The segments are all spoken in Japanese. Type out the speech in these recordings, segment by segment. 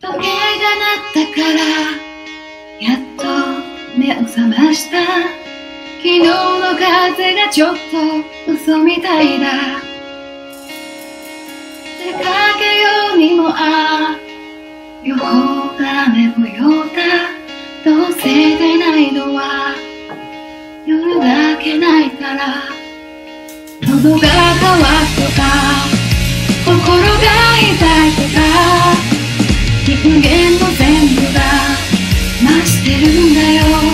と目が鳴ったからやっと目を覚ました。昨日の風がちょっと嘘みたいだ。出かけようにもあ予報が雨模様だ。どうせ出ないのは夜だけ泣いたら喉が渇くか心が痛いとか人間の全部が増してるんだよ。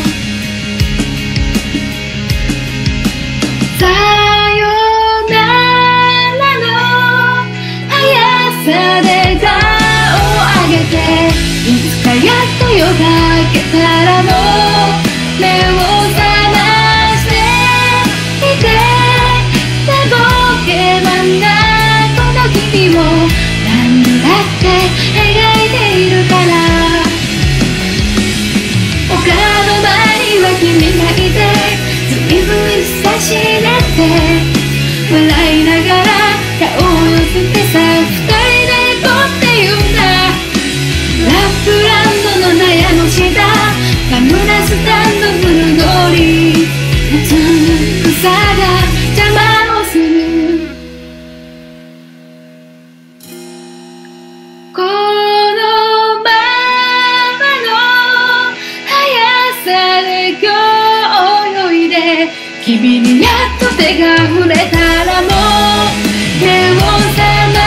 さよならの速さで顔を上げていつかやっと夜が明けたらもう目を覚ましていて寝ぼけまなこの君も何度だって笑いながら顔を寄せてさ二人で行こうって言うんだ。ラップランドの納屋の下田村スタンドブルー通り夏の草が邪魔をする。このままの速さで今日泳いで君にやっと手が触れたらもう目を覚ま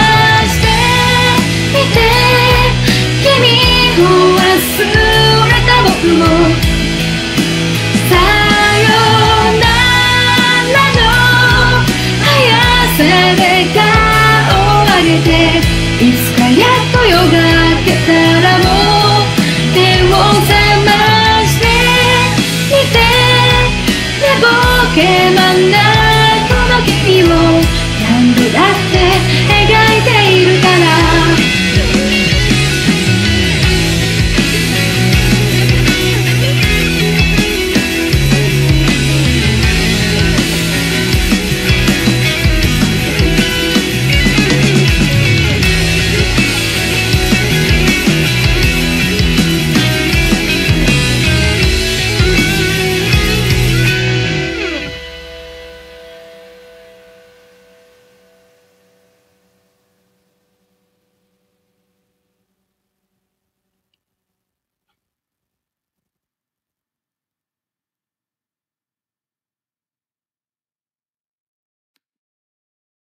していて君を忘れた僕もさよならの速さで顔を上げていつかやっと夜が